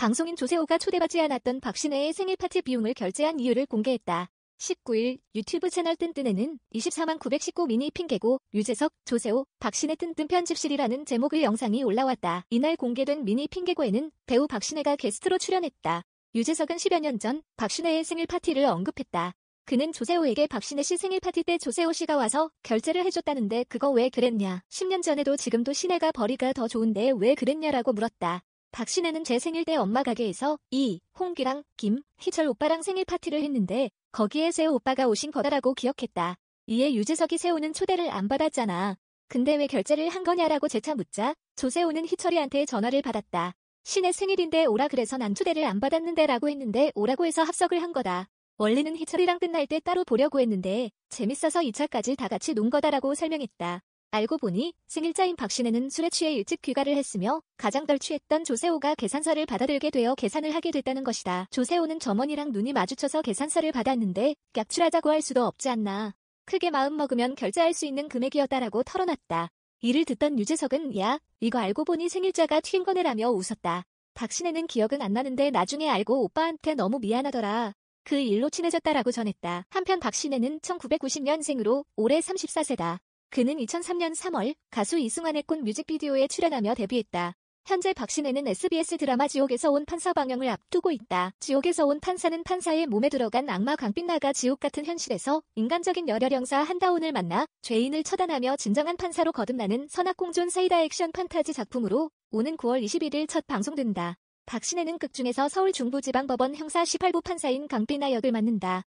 방송인 조세호가 초대받지 않았던 박신혜의 생일 파티 비용을 결제한 이유를 공개했다. 19일 유튜브 채널 뜬뜬에는 24만 919 미니 핑계고 유재석, 조세호, 박신혜 뜬뜬 편집실이라는 제목의 영상이 올라왔다. 이날 공개된 미니 핑계고에는 배우 박신혜가 게스트로 출연했다. 유재석은 10여 년 전 박신혜의 생일 파티를 언급했다. 그는 조세호에게 박신혜 씨 생일 파티 때 조세호 씨가 와서 결제를 해줬다는데 그거 왜 그랬냐. 10년 전에도 지금도 신혜가 벌이가 더 좋은데 왜 그랬냐라고 물었다. 박신혜는 제 생일 때 엄마 가게에서 홍기랑 김희철 오빠랑 생일 파티를 했는데 거기에 세호 오빠가 오신 거다라고 기억했다. 이에 유재석이 세호는 초대를 안 받았잖아. 근데 왜 결제를 한 거냐라고 재차 묻자 조세호는 희철이한테 전화를 받았다. 신혜 생일인데 오라 그래서 난 초대를 안 받았는데 라고 했는데 오라고 해서 합석을 한 거다. 원래는 희철이랑 끝날 때 따로 보려고 했는데 재밌어서 2차까지 다 같이 논 거다라고 설명했다. 알고 보니 생일자인 박신혜는 술에 취해 일찍 귀가를 했으며 가장 덜 취했던 조세호가 계산서를 받아들게 되어 계산을 하게 됐다는 것이다. 조세호는 점원이랑 눈이 마주쳐서 계산서를 받았는데 약출하자고 할 수도 없지 않나. 크게 마음먹으면 결제할 수 있는 금액이었다라고 털어놨다. 이를 듣던 유재석은 야, 이거 알고 보니 생일자가 튄 거네라며 웃었다. 박신혜는 기억은 안 나는데 나중에 알고 오빠한테 너무 미안하더라. 그 일로 친해졌다라고 전했다. 한편 박신혜는 1990년생으로 올해 34세다. 그는 2003년 3월 가수 이승환의 꽃 뮤직비디오에 출연하며 데뷔했다. 현재 박신혜는 SBS 드라마 지옥에서 온 판사 방영을 앞두고 있다. 지옥에서 온 판사는 판사의 몸에 들어간 악마 강빛나가 지옥 같은 현실에서 인간적인 열혈형사 한다운을 만나 죄인을 처단하며 진정한 판사로 거듭나는 선악공존 사이다 액션 판타지 작품으로 오는 9월 21일 첫 방송된다. 박신혜는 극 중에서 서울 중부지방법원 형사 18부 판사인 강빛나 역을 맡는다.